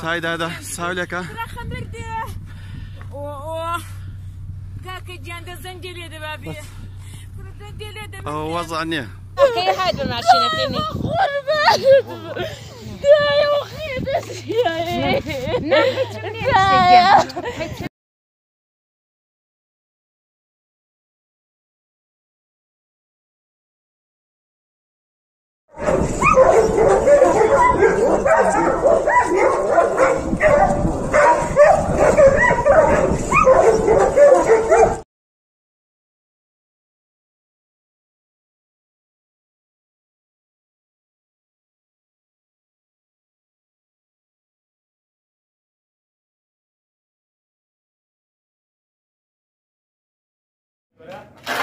Сай, да, да, Савляка. وضعني كيف هاد الماشينة فيني غربة داية وخيدس ياي نحيت مني. Yeah.